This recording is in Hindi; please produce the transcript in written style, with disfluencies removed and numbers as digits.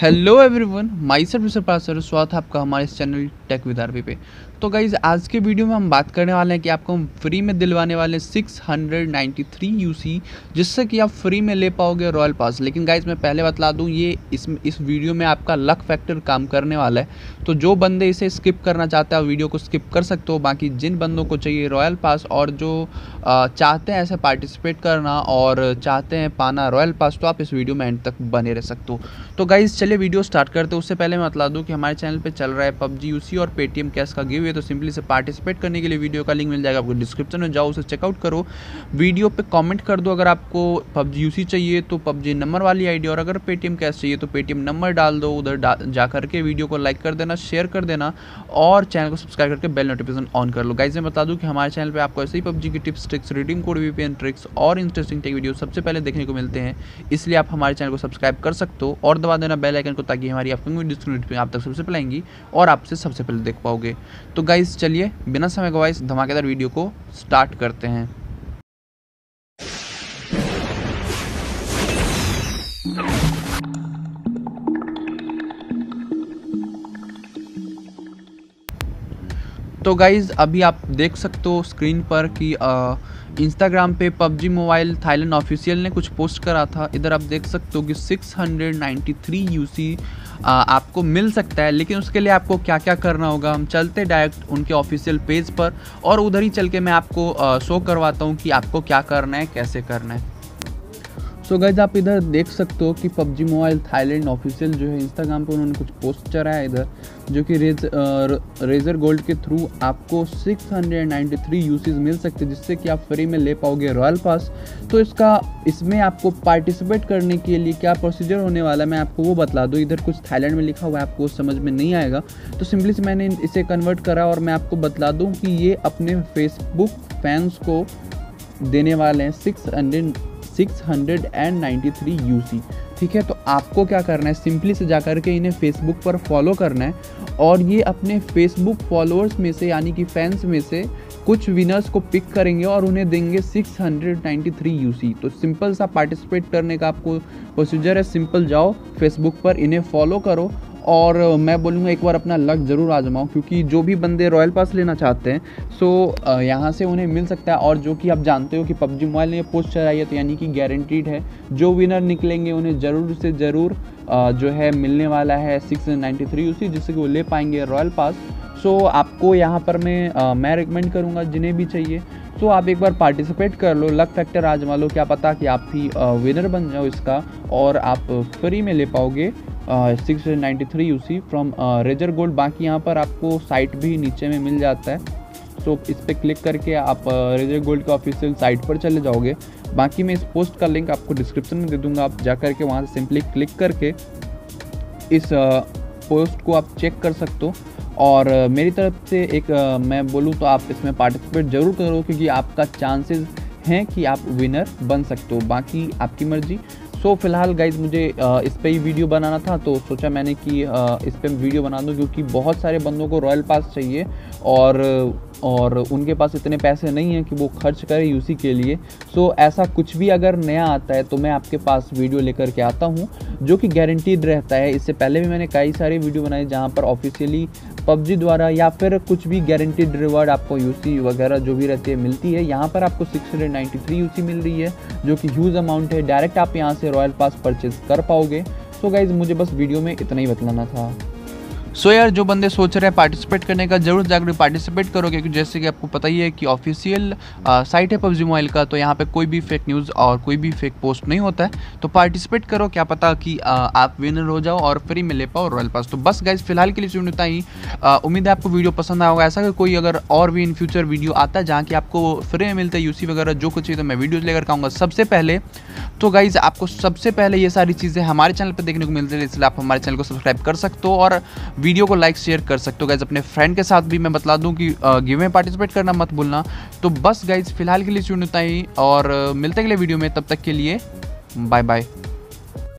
हेलो एवरीवन, माय सेल्फ राजर पासर, स्वागत है आपका हमारे इस चैनल टेक विद आरबी पे। तो गाइज़, आज के वीडियो में हम बात करने वाले हैं कि आपको हम फ्री में दिलवाने वाले 693 यूसी, जिससे कि आप फ्री में ले पाओगे रॉयल पास। लेकिन गाइज़ मैं पहले बतला दूं, ये इस वीडियो में आपका लक फैक्टर काम करने वाला है, तो जो बंदे इसे स्किप करना चाहते हैं वीडियो को स्किप कर सकते हो। बाकी जिन बंदों को चाहिए रॉयल पास और जो चाहते हैं ऐसे पार्टिसिपेट करना और चाहते हैं पाना रॉयल पास, तो आप इस वीडियो में एंड तक बने रह सकते हो। तो गाइज़ चलिए वीडियो स्टार्ट करते हैं। उससे पहले मैं बतला दूँ कि हमारे चैनल पर चल रहा है PUBG UC और पेटीएम कैश का गिव, तो सिंपली से पार्टिसिपेट करने के लिए वीडियो का लिंक मिल जाएगा आपको डिस्क्रिप्शन में, जाओ उसे चेकआउट करो। वीडियो पे कमेंट कर दो अगर आपको PUBG यूसी चाहिए तो PUBG नंबर वाली आईडी, और अगर पेटीएम कैश चाहिए तो पेटीएम नंबर डाल दो। उधर जा करके वीडियो को लाइक कर देना, शेयर कर देना और चैनल को सब्सक्राइब करके बेल नोटिफिकेशन ऑन कर लो। गाइज मैं बता दूं कि हमारे चैनल पर आपको ऐसे ही PUBG की tips, tricks, redeem code, VPN tricks और इंटरेस्टिंग टेक वीडियो सबसे पहले देखने को मिलते हैं, इसलिए आप हमारे चैनल को सब्सक्राइब कर सकते हो और दबा देना बेल आइकन को, ताकि हमारी अपकमिंग वीडियो आप तक सबसे पहले आएंगी और आपसे सबसे पहले देख पाओगे। तो गाइस चलिए बिना समय गवाए धमाकेदार वीडियो को स्टार्ट करते हैं। तो गाइज़ अभी आप देख सकते हो स्क्रीन पर कि इंस्टाग्राम पे PUBG मोबाइल थाईलैंड ऑफिशियल ने कुछ पोस्ट करा था। इधर आप देख सकते हो कि 693 यूसी आपको मिल सकता है, लेकिन उसके लिए आपको क्या क्या करना होगा। हम चलते डायरेक्ट उनके ऑफिशियल पेज पर और उधर ही चल के मैं आपको शो करवाता हूँ कि आपको क्या करना है, कैसे करना है। सो गाइज आप इधर देख सकते हो कि PUBG मोबाइल थाईलैंड ऑफिशियल जो है इंस्टाग्राम पे उन्होंने कुछ पोस्ट चढ़ाया इधर, जो कि रेजर गोल्ड के थ्रू आपको 693 यूसीज मिल सकते हैं, जिससे कि आप फ्री में ले पाओगे रॉयल पास। तो इसमें आपको पार्टिसिपेट करने के लिए क्या प्रोसीजर होने वाला है मैं आपको वो बतला दूँ। इधर कुछ थाईलैंड में लिखा हुआ है, आपको समझ में नहीं आएगा, तो सिंपली से मैंने इसे कन्वर्ट करा और मैं आपको बतला दूँ कि ये अपने फेसबुक फैंस को देने वाले हैं 693 यूसी। ठीक है, तो आपको क्या करना है, सिंपली से जा कर के इन्हें फेसबुक पर फॉलो करना है और ये अपने फेसबुक फॉलोअर्स में से यानी कि फैंस में से कुछ विनर्स को पिक करेंगे और उन्हें देंगे 693 यूसी। तो सिंपल सा पार्टिसिपेट करने का आपको प्रोसीजर है, सिंपल जाओ फेसबुक पर, इन्हें फॉलो करो और मैं बोलूँगा एक बार अपना लक ज़रूर आजमाओ, क्योंकि जो भी बंदे रॉयल पास लेना चाहते हैं सो यहाँ से उन्हें मिल सकता है। और जो कि आप जानते हो कि PUBG मोबाइल ने पोस्ट चलाई है, तो यानी कि गारंटीड है जो विनर निकलेंगे उन्हें ज़रूर से ज़रूर जो है मिलने वाला है 693 यूसी, जिससे कि वो ले पाएंगे रॉयल पास। सो आपको यहाँ पर मैं रिकमेंड करूँगा जिन्हें भी चाहिए, तो आप एक बार पार्टिसिपेट कर लो, लक फैक्टर आजमा लो, क्या पता कि आप भी विनर बन जाओ इसका और आप फ्री में ले पाओगे 693 यूसी फ्रॉम रेजर गोल्ड। बाकी यहाँ पर आपको साइट भी नीचे में मिल जाता है, तो इस पर क्लिक करके आप रेजर गोल्ड के ऑफिशियल साइट पर चले जाओगे। बाकी मैं इस पोस्ट का लिंक आपको डिस्क्रिप्शन में दे दूँगा, आप जा करके वहाँ से सिंपली क्लिक करके इस पोस्ट को आप चेक कर सकते हो। और मेरी तरफ से एक मैं बोलूँ तो आप इसमें पार्टिसिपेट ज़रूर करो, क्योंकि आपका चांसेस हैं कि आप विनर बन सकते हो, बाकी आपकी मर्ज़ी। सो फिलहाल गाइज मुझे इस पर ही वीडियो बनाना था, तो सोचा मैंने कि इस पर वीडियो बना दूँ, क्योंकि बहुत सारे बंदों को रॉयल पास चाहिए और उनके पास इतने पैसे नहीं हैं कि वो खर्च करें यूसी के लिए। सो ऐसा कुछ भी अगर नया आता है तो मैं आपके पास वीडियो लेकर के आता हूँ, जो कि गारंटीड रहता है। इससे पहले भी मैंने कई सारे वीडियो बनाए जहाँ पर ऑफिशियली PUBG द्वारा या फिर कुछ भी गारंटीड रिवॉर्ड आपको यूसी वगैरह जो भी रहती है मिलती है। यहाँ पर आपको 693 यूसी मिल रही है, जो कि ह्यूज अमाउंट है, डायरेक्ट आप यहाँ से रॉयल पास परचेज कर पाओगे। सो गाइज मुझे बस वीडियो में इतना ही बतलाना था। सो यार जो बंदे सोच रहे हैं पार्टिसिपेट करने का, जरूर जाकर पार्टिसिपेट करो, क्योंकि जैसे कि आपको पता ही है कि ऑफिशियल साइट है PUBG मोबाइल का, तो यहाँ पे कोई भी फेक न्यूज़ और कोई भी फेक पोस्ट नहीं होता है। तो पार्टिसिपेट करो, क्या पता कि आप विनर हो जाओ और फ्री में ले पाओ रॉयल पास। तो बस गाइज फिलहाल के लिए सुन उतना ही, उम्मीद है आपको वीडियो पसंद आया होगा। ऐसा कि कोई अगर और भी इन फ्यूचर वीडियो आता है जहाँ कि आपको फ्री में मिलता है यूसी वगैरह जो कुछ चाहिए, तो मैं वीडियोज़ लेकर आऊँगा सबसे पहले। तो गाइज़ आपको सबसे पहले ये सारी चीज़ें हमारे चैनल पर देखने को मिलती है, इसलिए आप हमारे चैनल को सब्सक्राइब कर सकते हो और वीडियो को लाइक शेयर कर सकते हो। गाइज अपने फ्रेंड के साथ भी मैं बता दूं कि गिव में पार्टिसिपेट करना मत भूलना। तो बस गाइज फिलहाल के लिए सुनता ही और मिलते अगले वीडियो में, तब तक के लिए बाय बाय।